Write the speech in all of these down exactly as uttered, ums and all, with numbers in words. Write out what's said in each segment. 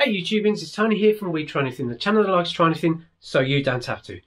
Hey YouTubings, it's Tony here from We Try Anything, the channel that likes trying anything so you don't have to.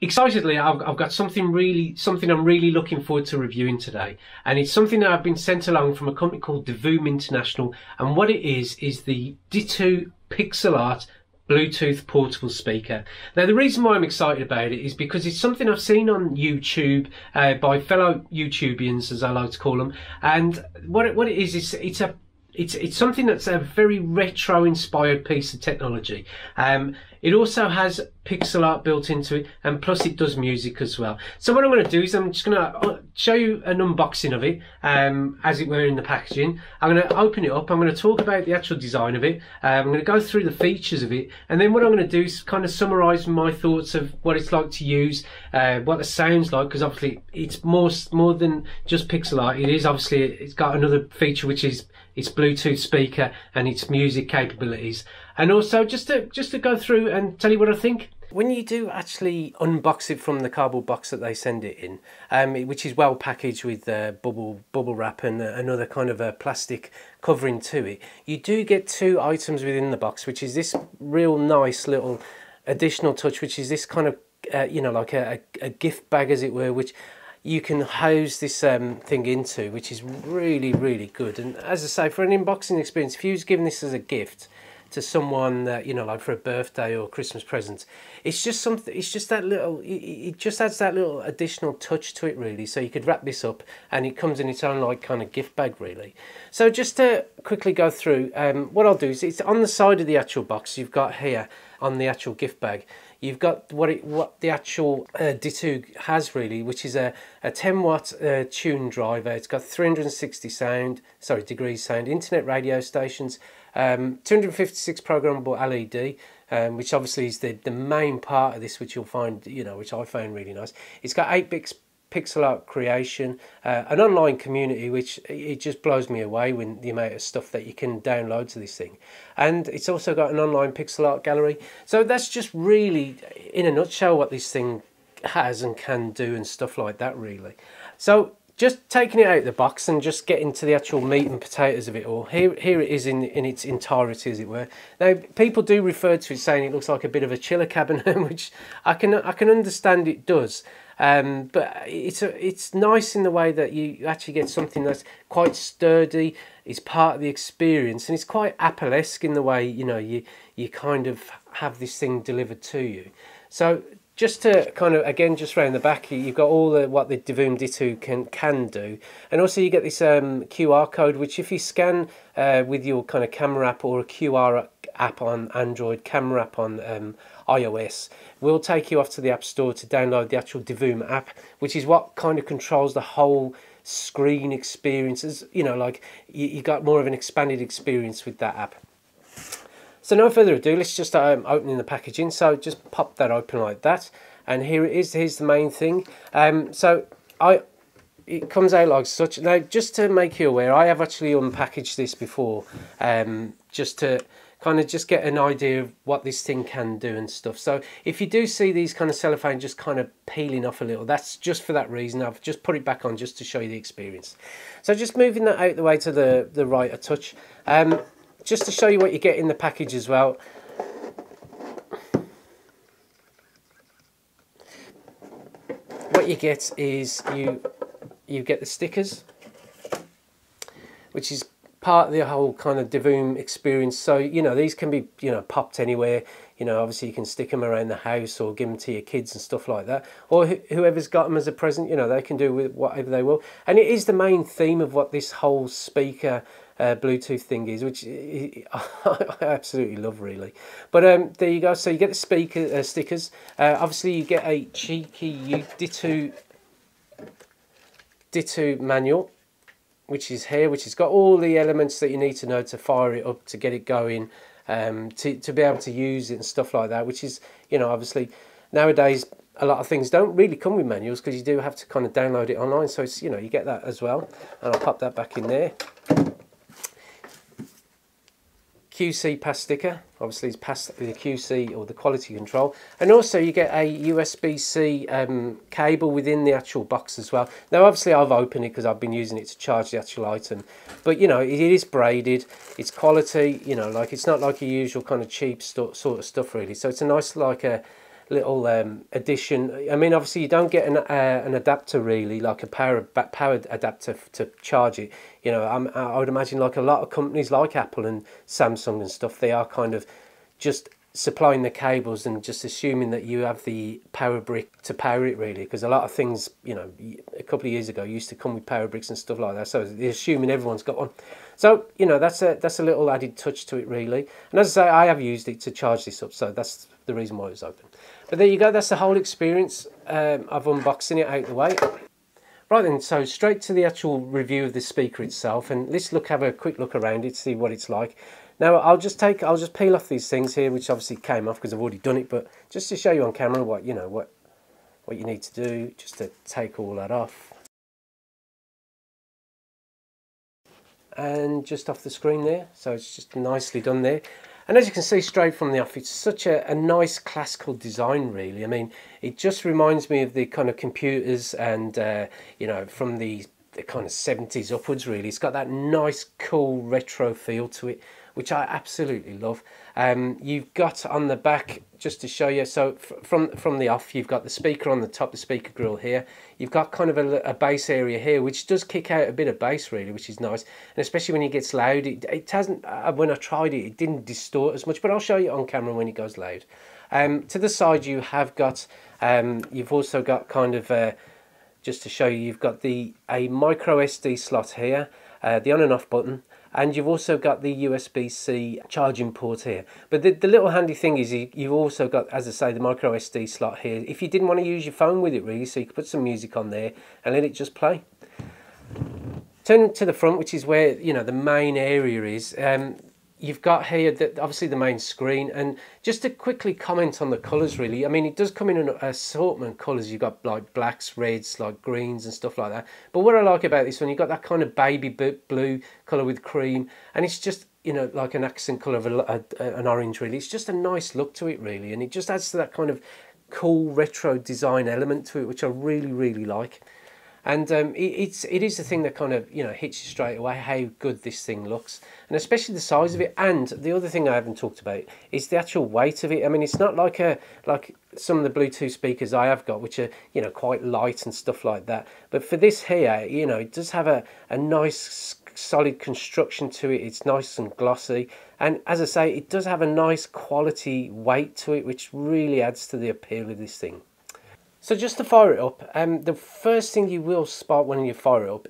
Excitedly, I've, I've got something really, something I'm really looking forward to reviewing today, and it's something that I've been sent along from a company called Divoom International, and what it is is the Ditoo Pixel Art Bluetooth portable speaker. Now the reason why I'm excited about it is because it's something I've seen on YouTube uh, by fellow YouTubians, as I like to call them, and what it, what it is is it's a It's, it's something that's a very retro-inspired piece of technology. Um, it also has pixel art built into it, and plus it does music as well. So what I'm going to do is I'm just going to show you an unboxing of it, um, as it were, in the packaging. I'm going to open it up, I'm going to talk about the actual design of it, uh, I'm going to go through the features of it, and then what I'm going to do is kind of summarise my thoughts of what it's like to use, uh, what it sounds like, because obviously it's more, more than just pixel art. It is obviously, it's got another feature which is its Bluetooth speaker and its music capabilities, and also just to just to go through and tell you what I think. When you do actually unbox it from the cardboard box that they send it in, um, which is well packaged with uh, bubble bubble wrap and uh, another kind of a plastic covering to it, you do get two items within the box, which is this real nice little additional touch, which is this kind of uh, you know, like a, a gift bag, as it were, which you can hose this um, thing into, which is really, really good. And as I say, for an unboxing experience, if you was giving this as a gift to someone that, you know, like for a birthday or Christmas present, it's just something, it's just that little, it, it just adds that little additional touch to it, really. So you could wrap this up and it comes in its own, like, kind of gift bag, really. So just to quickly go through, um, what I'll do is, it's on the side of the actual box you've got here, on the actual gift bag, you've got what it, what the actual uh, Ditoo has, really, which is a, a ten watt uh, tune driver. It's got three hundred sixty sound, sorry, degrees sound, internet radio stations, um, two hundred fifty-six programmable L E D, um, which obviously is the, the main part of this, which you'll find, you know, which I found really nice. It's got eight bits pixel art creation, uh, an online community, which it just blows me away with the amount of stuff that you can download to this thing. And it's also got an online pixel art gallery. So that's just really, in a nutshell, what this thing has and can do and stuff like that, really. So just taking it out of the box and just getting to the actual meat and potatoes of it all, here, here it is in, in its entirety, as it were. Now, people do refer to it saying it looks like a bit of a chiller cabinet, which I can, I can understand it does. Um, but it's a, it's nice in the way that you actually get something that's quite sturdy, it's part of the experience, and it's quite Apple-esque in the way, you know, you, you kind of have this thing delivered to you. So just to kind of, again, just round the back, you've got all the, what the Divoom Ditoo can, can do. And also you get this um, Q R code, which if you scan uh, with your kind of camera app, or a Q R app on Android, camera app on um, iOS, will take you off to the App Store to download the actual Divoom app, which is what kind of controls the whole screen experiences. You know, like you, you got more of an expanded experience with that app. So no further ado, let's just um, opening the packaging. So just pop that open like that, and here it is. Here's the main thing. Um, so I, it comes out like such. Now, just to make you aware, I have actually unpackaged this before, um, just to kind of just get an idea of what this thing can do and stuff. So if you do see these kind of cellophane just kind of peeling off a little, that's just for that reason. I've just put it back on just to show you the experience. So just moving that out the way to the the right a touch. Um, just to show you what you get in the package as well. What you get is you you get the stickers, which is part of the whole kind of Divoom experience. So, you know, these can be, you know, popped anywhere. You know, obviously you can stick them around the house or give them to your kids and stuff like that, or wh whoever's got them as a present, you know, they can do with whatever they will. And it is the main theme of what this whole speaker Uh, Bluetooth thing is, which I absolutely love, really. But um, there you go. So you get the speaker uh, stickers. Uh, obviously, you get a cheeky Ditoo Ditoo manual, which is here, which has got all the elements that you need to know to fire it up, to get it going, um, to to be able to use it and stuff like that. Which is, you know, obviously nowadays a lot of things don't really come with manuals because you do have to kind of download it online. So it's, you know, you get that as well. And I'll pop that back in there. Q C pass sticker, obviously it's past the Q C or the quality control, and also you get a U S B C um, cable within the actual box as well. Now obviously I've opened it because I've been using it to charge the actual item, but you know, it is braided, it's quality, you know, like it's not like your usual kind of cheap st sort of stuff really, so it's a nice like a little um, addition. I mean obviously you don't get an, uh, an adapter really, like a power, power adapter to charge it, you know. I'm, I would imagine like a lot of companies like Apple and Samsung and stuff, they are kind of just supplying the cables and just assuming that you have the power brick to power it really, because a lot of things, you know, a couple of years ago used to come with power bricks and stuff like that, so they're assuming everyone's got one. So you know, that's a that's a little added touch to it really, and as I say, I have used it to charge this up, so that's the reason why it's open. But there you go, that's the whole experience um, of unboxing it out of the way. Right then, so straight to the actual review of the speaker itself, and let's look have a quick look around it, see what it's like. Now I'll just take, I'll just peel off these things here, which obviously came off because I've already done it, but just to show you on camera what, you know, what, what you need to do just to take all that off. And just off the screen there, so it's just nicely done there. And as you can see straight from the off, it's such a, a nice classical design really. I mean, it just reminds me of the kind of computers and, uh, you know, from the, the kind of seventies upwards really. It's got that nice, cool retro feel to it, which I absolutely love. Um, you've got on the back, just to show you, so from, from the off, you've got the speaker on the top, the speaker grill here. You've got kind of a, a bass area here, which does kick out a bit of bass really, which is nice. And especially when it gets loud, it, it hasn't, uh, when I tried it, it didn't distort as much, but I'll show you on camera when it goes loud. Um, to the side you have got, um, you've also got kind of, uh, just to show you, you've got the a micro S D slot here, uh, the on and off button, and you've also got the U S B C charging port here. But the, the little handy thing is you, you've also got, as I say, the micro S D slot here, if you didn't want to use your phone with it really, so you could put some music on there and let it just play. Turn to the front, which is where, you know, the main area is. Um, you've got here, the, obviously, the main screen, and just to quickly comment on the colours really, I mean, it does come in an assortment of colours. You've got like blacks, reds, like greens and stuff like that, but what I like about this one, you've got that kind of baby blue colour with cream, and it's just, you know, like an accent colour of a, a, an orange really. It's just a nice look to it really, and it just adds to that kind of cool retro design element to it, which I really, really like. And um, it, it's, it is the thing that kind of, you know, hits you straight away, how good this thing looks. And especially the size of it. And the other thing I haven't talked about is the actual weight of it. I mean, it's not like a, like some of the Bluetooth speakers I have got, which are, you know, quite light and stuff like that. But for this here, you know, it does have a, a nice solid construction to it. It's nice and glossy. And as I say, it does have a nice quality weight to it, which really adds to the appeal of this thing. So just to fire it up, um, the first thing you will spot when you fire it up,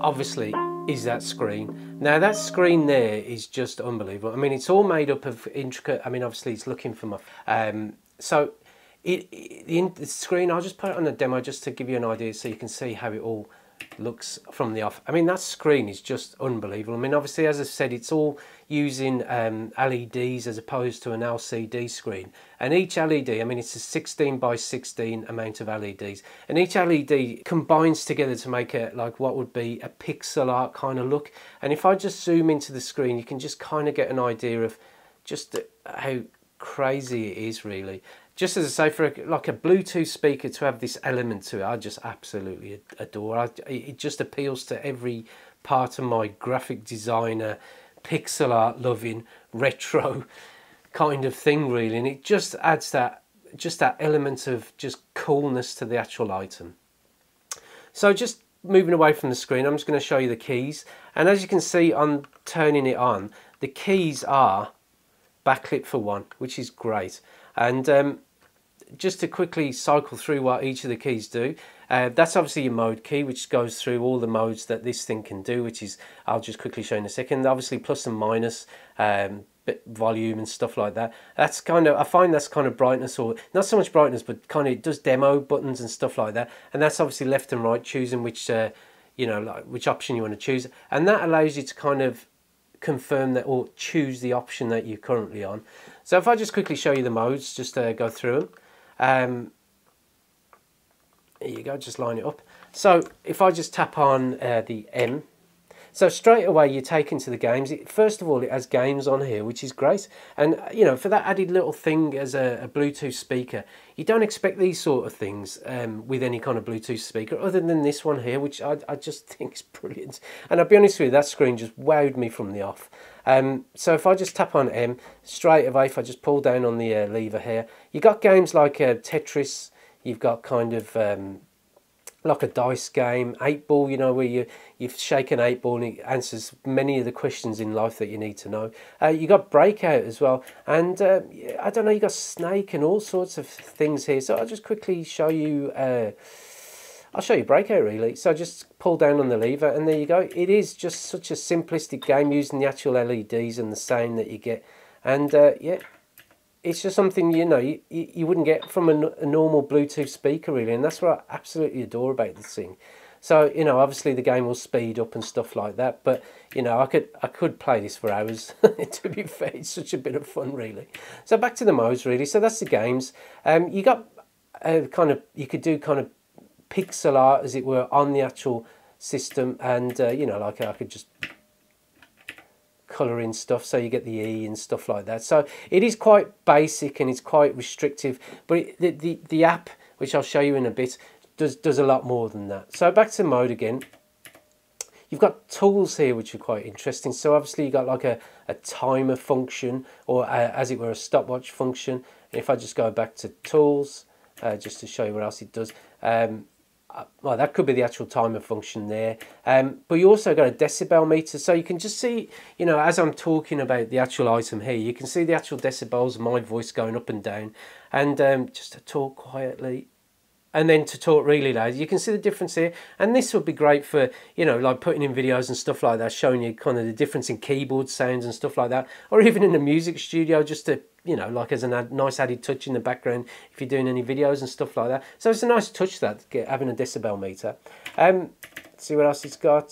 obviously, is that screen. Now that screen there is just unbelievable. I mean, it's all made up of intricate, I mean, obviously it's looking for my, um, so it, it the, the screen, I'll just put it on a demo just to give you an idea so you can see how it all looks from the off. I mean, that screen is just unbelievable. I mean, obviously, as I said, it's all using um, L E Ds as opposed to an L C D screen, and each L E D, I mean, it's a sixteen by sixteen amount of L E Ds, and each L E D combines together to make it like what would be a pixel art kind of look. And if I just zoom into the screen, you can just kind of get an idea of just how crazy it is really. Just as I say, for a, like a Bluetooth speaker to have this element to it, I just absolutely adore. I, it just appeals to every part of my graphic designer, pixel art loving, retro kind of thing really. And it just adds that, just that element of just coolness to the actual item. So just moving away from the screen, I'm just going to show you the keys. And as you can see, I'm turning it on. The keys are backlit for one, which is great. And um, just to quickly cycle through what each of the keys do, uh, that's obviously your mode key, which goes through all the modes that this thing can do, which is, I'll just quickly show in a second, obviously plus and minus, um, bit volume and stuff like that. That's kind of, I find that's kind of brightness, or not so much brightness, but kind of, it does demo buttons and stuff like that. And that's obviously left and right, choosing which, uh, you know, like which option you want to choose. And that allows you to kind of confirm that or choose the option that you're currently on. So if I just quickly show you the modes, just uh, go through them. Um, there you go, just line it up. So if I just tap on uh, the M, So straight away you're taken to the games. It, first of all, it has games on here, which is great. And you know, for that added little thing as a, a Bluetooth speaker, you don't expect these sort of things um, with any kind of Bluetooth speaker, other than this one here, which I, I just think is brilliant. And I'll be honest with you, that screen just wowed me from the off. Um, so if I just tap on M, straight away, if I just pull down on the uh, lever here, you've got games like uh, Tetris, you've got kind of... Um, like a dice game, eight ball, you know, where you, you shake an eight ball and it answers many of the questions in life that you need to know. Uh, you got Breakout as well, and uh, I don't know, you got Snake and all sorts of things here. So I'll just quickly show you, uh, I'll show you Breakout really. So just pull down on the lever and there you go. It is just such a simplistic game using the actual L E Ds and the sound that you get. And uh, yeah, it's just something, you know, you, you wouldn't get from a, a normal Bluetooth speaker really, and that's what I absolutely adore about this thing. So, you know, obviously the game will speed up and stuff like that, but, you know, I could I could play this for hours, to be fair. It's such a bit of fun really. So back to the modes really. So that's the games. Um, you got a kind of, you could do kind of pixel art, as it were, on the actual system, and, uh, you know, like I could just... colouring stuff, so you get the E and stuff like that. So it is quite basic and it's quite restrictive, but it, the, the, the app, which I'll show you in a bit, does, does a lot more than that. So back to mode again. You've got tools here which are quite interesting. So obviously you've got like a, a timer function, or a, as it were, a stopwatch function. And if I just go back to tools, uh, just to show you what else it does, um, well, that could be the actual timer function there, um, but you also got a decibel meter, so you can just see, you know, as I'm talking about the actual item here, you can see the actual decibels, my voice going up and down, and um, just to talk quietly, and then to talk really loud. You can see the difference here, and this would be great for, you know, like putting in videos and stuff like that, showing you kind of the difference in keyboard sounds and stuff like that, or even in a music studio, just to, you know, like as a ad, nice added touch in the background if you're doing any videos and stuff like that. So it's a nice touch, that, having a decibel meter. Um, let's see what else it's got.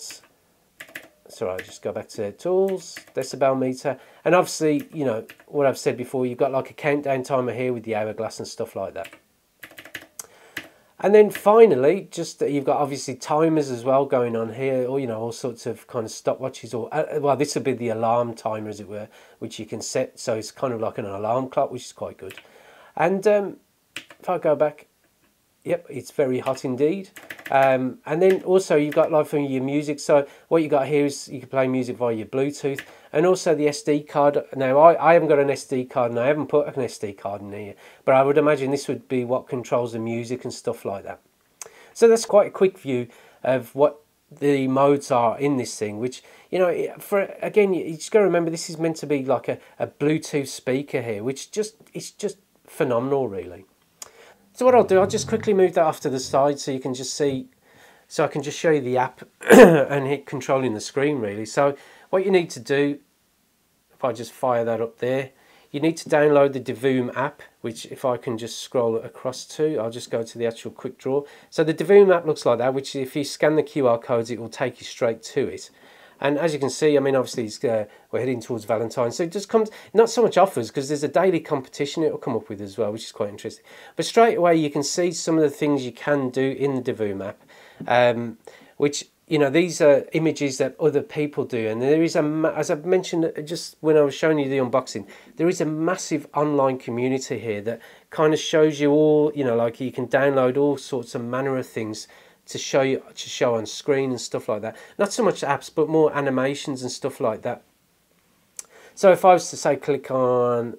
Sorry, I'll just go back to tools, decibel meter. And obviously, you know, what I've said before, you've got like a countdown timer here with the hourglass and stuff like that. And then finally, just that you've got obviously timers as well going on here, or, you know, all sorts of kind of stopwatches, or, well, this would be the alarm timer, as it were, which you can set. So it's kind of like an alarm clock, which is quite good. And um, if I go back, yep, it's very hot indeed. Um, and then also you've got like from your music. So what you got here is you can play music via your Bluetooth, and also the S D card. Now I, I haven't got an S D card, and I haven't put an S D card in here, but I would imagine this would be what controls the music and stuff like that. So that's quite a quick view of what the modes are in this thing, which, you know, for, again, you just got to remember this is meant to be like a, a Bluetooth speaker here, which just, it's just phenomenal really. So what I'll do, I'll just quickly move that off to the side so you can just see, so I can just show you the app and hit controlling the screen really. So what you need to do, if I just fire that up there, you need to download the Divoom app, which if I can just scroll across to, I'll just go to the actual quick draw. So the Divoom app looks like that, which if you scan the Q R codes, it will take you straight to it. And as you can see, I mean, obviously it's, uh, we're heading towards Valentine's, so it just comes, not so much offers, because there's a daily competition it'll come up with as well, which is quite interesting. But straight away you can see some of the things you can do in the Divoom app, um, which, you know, these are images that other people do. And there is, a, as I've mentioned just when I was showing you the unboxing, there is a massive online community here that kind of shows you all, you know, like you can download all sorts of manner of things to show you, to show on screen and stuff like that. Not so much apps, but more animations and stuff like that. So if I was to say click on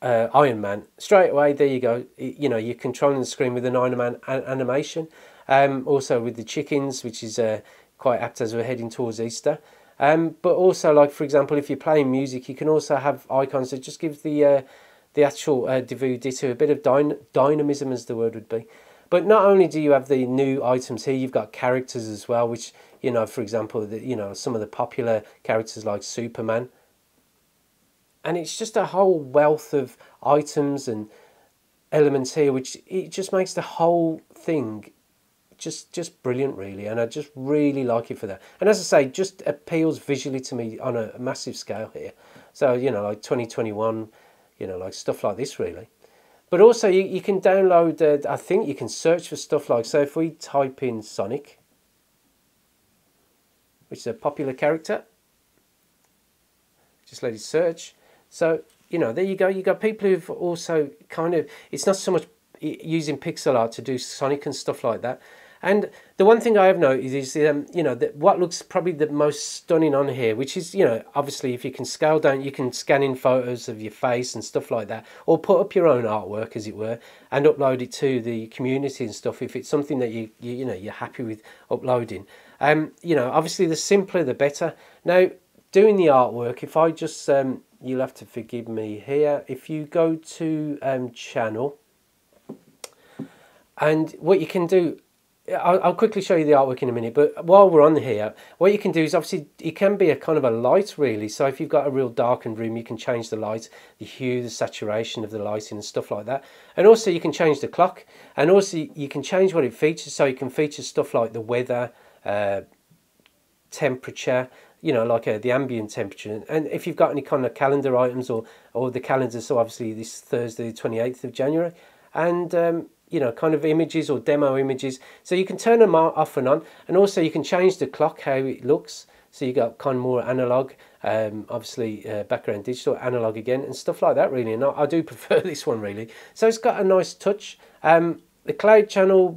uh, Iron Man, straight away, there you go. You know, you're controlling the screen with an Iron Man animation. Um, also with the chickens, which is uh, quite apt as we're heading towards Easter. Um, but also, like, for example, if you're playing music, you can also have icons that just give the, uh, the actual uh, Divoom Ditoo a bit of dyna dynamism, as the word would be. But not only do you have the new items here, you've got characters as well, which, you know, for example, the, you know, some of the popular characters like Superman. And it's just a whole wealth of items and elements here, which it just makes the whole thing just just brilliant really, and I just really like it for that. And as I say, just appeals visually to me on a massive scale here. So, you know, like twenty twenty-one, you know, like stuff like this really. But also you, you can download, uh, I think you can search for stuff like, so if we type in Sonic, which is a popular character. Just let it search. So, you know, there you go. You've got people who've also kind of, it's not so much using pixel art to do Sonic and stuff like that. And the one thing I have noticed is, um, you know, that what looks probably the most stunning on here, which is, you know, obviously if you can scale down, you can scan in photos of your face and stuff like that, or put up your own artwork, as it were, and upload it to the community and stuff if it's something that you, you, you know, you're happy with uploading. Um, you know, obviously the simpler, the better. Now, doing the artwork, if I just, um, you'll have to forgive me here, if you go to um, channel, and what you can do, I'll, I'll quickly show you the artwork in a minute, but while we're on here, what you can do is obviously it can be a kind of a light really, so if you've got a real darkened room you can change the light, the hue, the saturation of the lighting and stuff like that, and also you can change the clock, and also you can change what it features, so you can feature stuff like the weather, uh, temperature, you know, like uh, the ambient temperature, and if you've got any kind of calendar items or, or the calendar, so obviously this Thursday the twenty-eighth of January, and um, you know, kind of images or demo images, so you can turn them off and on, and also you can change the clock, how it looks, so you got kind of more analog, um, obviously uh, background digital, analog again, and stuff like that really, and I, I do prefer this one really, so it's got a nice touch. Um, the cloud channel,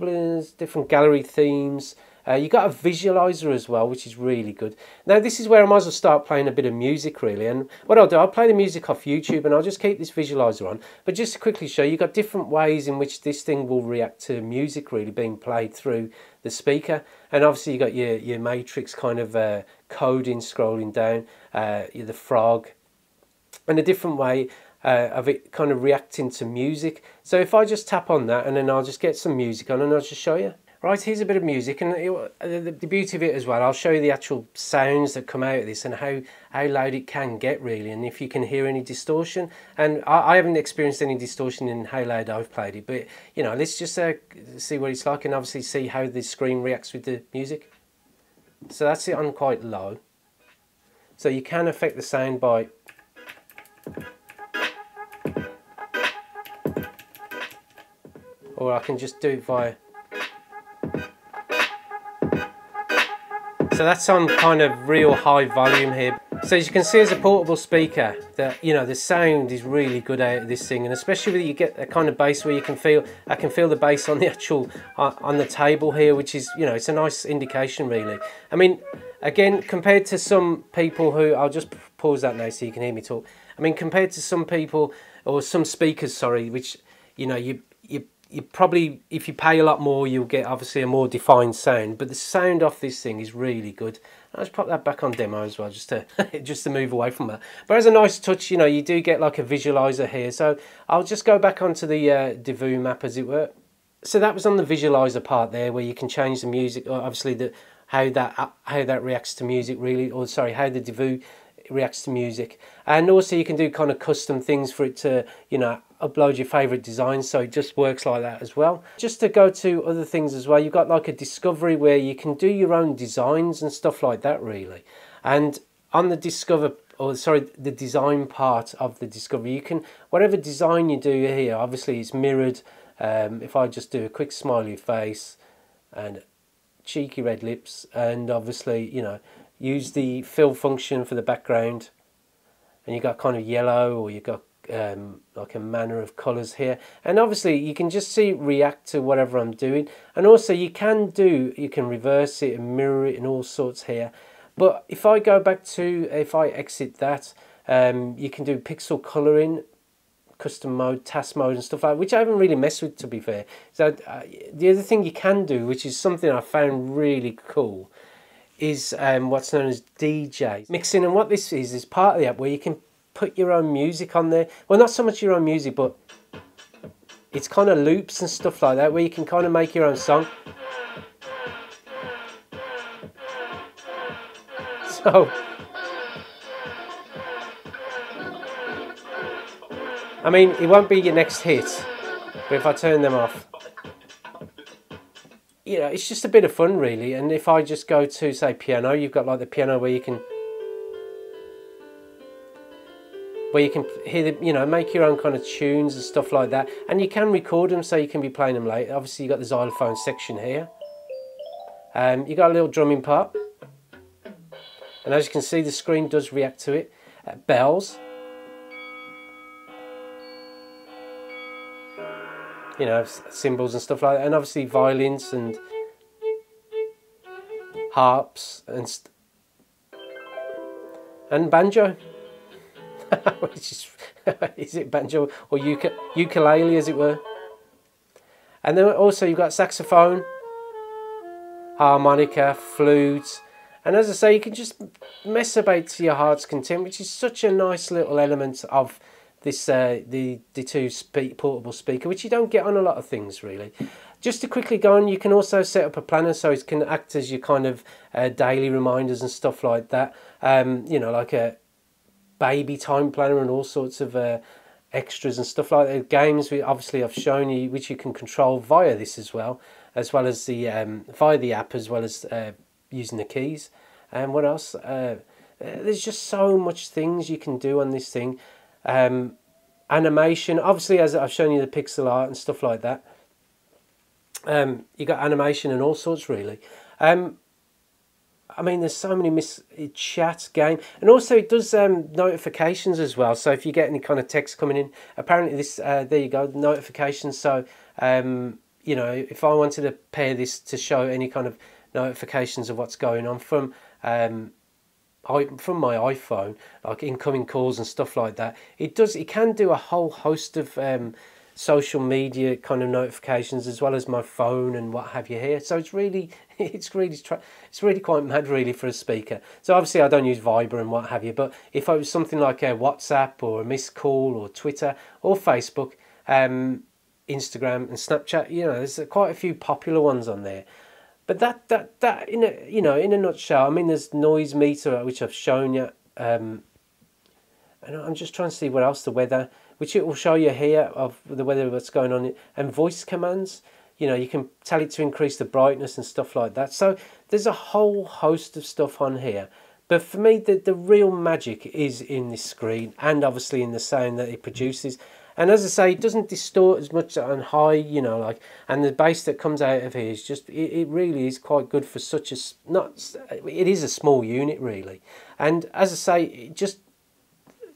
different gallery themes, uh, you got a visualizer as well, which is really good. Now this is where I might as well start playing a bit of music really, and what I'll do, I'll play the music off YouTube and I'll just keep this visualizer on, but just to quickly show you, you've got different ways in which this thing will react to music really being played through the speaker, and obviously you've got your, your matrix kind of uh, coding, scrolling down, uh, the frog, and a different way Uh, of it kind of reacting to music. So if I just tap on that and then I'll just get some music on and I'll just show you. Right, here's a bit of music, and it, the, the beauty of it as well, I'll show you the actual sounds that come out of this and how, how loud it can get really, and if you can hear any distortion, and I, I haven't experienced any distortion in how loud I've played it, but you know, let's just uh, see what it's like and obviously see how the screen reacts with the music. So that's it on quite low. So you can affect the sound by... or I can just do it via... So that's on kind of real high volume here. So as you can see, as a portable speaker, that, you know, the sound is really good out of this thing, and especially when you get a kind of bass where you can feel, I can feel the bass on the actual, uh, on the table here, which is, you know, it's a nice indication really. I mean, again, compared to some people who, I'll just pause that now so you can hear me talk. I mean, compared to some people, or some speakers, sorry, which, you know, you, you You probably, if you pay a lot more, you'll get obviously a more defined sound, but the sound off this thing is really good. I'll just pop that back on demo as well, just to just to move away from that. But as a nice touch, you know, you do get like a visualizer here. So I'll just go back onto the uh, Divoom app, as it were. So that was on the visualizer part there, where you can change the music, or obviously the how that how that reacts to music, really, or sorry, how the Divoom reacts to music, and also you can do kind of custom things for it to, you know, upload your favorite designs, so it just works like that as well. Just to go to other things as well, you've got like a discovery where you can do your own designs and stuff like that really, and on the discover, or sorry, the design part of the discovery, you can, whatever design you do here, obviously it's mirrored. um, if I just do a quick smiley face and cheeky red lips, and obviously, you know, use the fill function for the background, and you got kind of yellow, or you got um, like a manner of colors here, and obviously you can just see react to whatever I'm doing, and also you can do, you can reverse it and mirror it and all sorts here. But if I go back to, if I exit that, um, you can do pixel coloring, custom mode, task mode and stuff like that, which I haven't really messed with, to be fair. So uh, the other thing you can do, which is something I found really cool, is um, what's known as D J mixing, and what this is is part of the app where you can put your own music on there. Well, not so much your own music, but it's kind of loops and stuff like that, where you can kind of make your own song. So I mean, it won't be your next hit, but if I turn them off, you know, it's just a bit of fun really. And if I just go to, say, piano, you've got like the piano where you can where you can hear the, you know, make your own kind of tunes and stuff like that, and you can record them so you can be playing them later. Obviously you've got the xylophone section here, um, you got a little drumming part, And as you can see, the screen does react to it. Uh, bells. You know, cymbals and stuff like that. And obviously violins and harps and st and banjo. Which is, is it banjo or ukulele, as it were? And then also you've got saxophone, harmonica, flutes, and as I say, you can just mess about to your heart's content, which is such a nice little element of this uh, the Ditoo spe portable speaker, which you don't get on a lot of things really. Just to quickly go on, you can also set up a planner so it can act as your kind of uh, daily reminders and stuff like that. Um, you know, like a baby time planner and all sorts of uh, extras and stuff like that. Games we obviously I've shown you, which you can control via this as well, as well as the um, via the app, as well as uh, using the keys. And what else? Uh, there's just so much things you can do on this thing. Um, animation, obviously, as I've shown you, the pixel art and stuff like that. Um, you got animation and all sorts, really. Um, I mean, there's so many mis chat game, and also it does um, notifications as well. So if you get any kind of text coming in, apparently this uh, there you go, notifications. So um, you know, if I wanted to pair this to show any kind of notifications of what's going on from um, I, from my iPhone, like incoming calls and stuff like that, it does. It can do a whole host of um, social media kind of notifications, as well as my phone and what have you here. So it's really, it's really, it's really quite mad really for a speaker. So obviously I don't use Viber and what have you, but if I was something like a WhatsApp or a missed call or Twitter or Facebook, um, Instagram and Snapchat, you know, there's quite a few popular ones on there. But that that that in a, you know, in a nutshell, I mean, there's noise meter which I've shown you, um, and I'm just trying to see what else, the weather, which it will show you here of the weather, what's going on, and voice commands. You know, you can tell it to increase the brightness and stuff like that. So there's a whole host of stuff on here. But for me, the, the real magic is in this screen, and obviously in the sound that it produces. And as I say, it doesn't distort as much on high, you know, like, and the bass that comes out of here is just, it, it really is quite good for such a, not, it is a small unit really. And as I say, it just,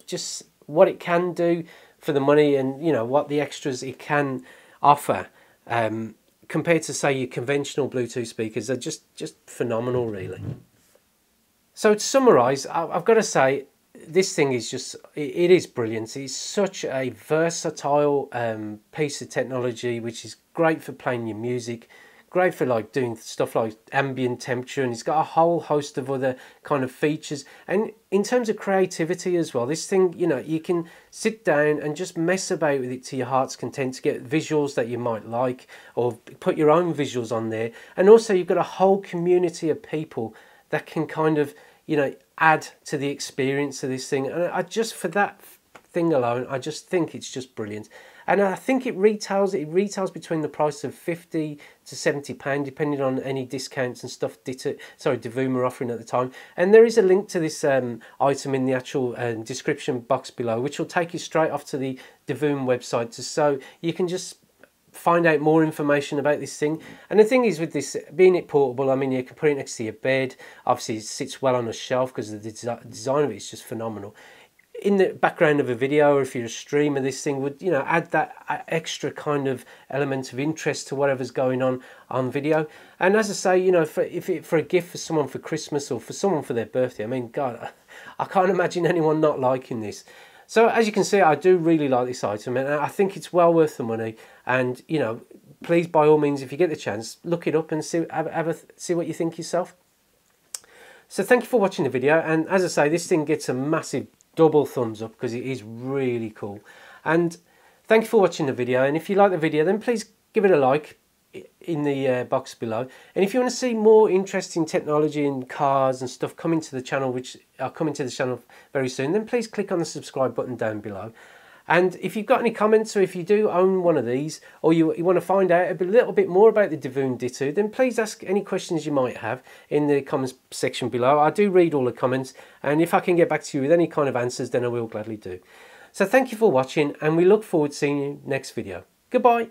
just what it can do for the money, and you know what the extras it can offer um, compared to say your conventional Bluetooth speakers are just just phenomenal really. So to summarize, I've got to say this thing is just, it is brilliant. It's such a versatile um, piece of technology, which is great for playing your music, great for like doing stuff like ambient temperature, and it's got a whole host of other kind of features. And in terms of creativity as well, this thing, you know, you can sit down and just mess about with it to your heart's content to get visuals that you might like, or put your own visuals on there. And also you've got a whole community of people that can kind of, you know, add to the experience of this thing. And I just, for that thing alone, I just think it's just brilliant. And I think it retails it retails between the price of fifty to seventy pounds, depending on any discounts and stuff Ditoo, sorry, Divoom are offering at the time. And there is a link to this um, item in the actual um, description box below, which will take you straight off to the Divoom website, to, so you can just find out more information about this thing. And the thing is with this, being it portable, I mean, you can put it next to your bed. Obviously it sits well on a shelf because the desi design of it is just phenomenal. In the background of a video, or if you're a streamer, this thing would, you know, add that extra kind of element of interest to whatever's going on on video. And as I say, you know, for, if it, for a gift for someone for Christmas, or for someone for their birthday, I mean, God, I can't imagine anyone not liking this. So as you can see, I do really like this item, and I think it's well worth the money. And you know, please, by all means, if you get the chance, look it up and see, have, have a, see what you think yourself. So thank you for watching the video, and as I say, this thing gets a massive double thumbs up because it is really cool. And thank you for watching the video, and if you like the video, then please give it a like in the uh, box below. And if you want to see more interesting technology and cars and stuff coming to the channel, which are coming to the channel very soon, then please click on the subscribe button down below. And if you've got any comments, or if you do own one of these, or you, you want to find out a little bit more about the Divoom Ditoo, then please ask any questions you might have in the comments section below. I do read all the comments, and if I can get back to you with any kind of answers, then I will gladly do. So thank you for watching, and we look forward to seeing you next video. Goodbye.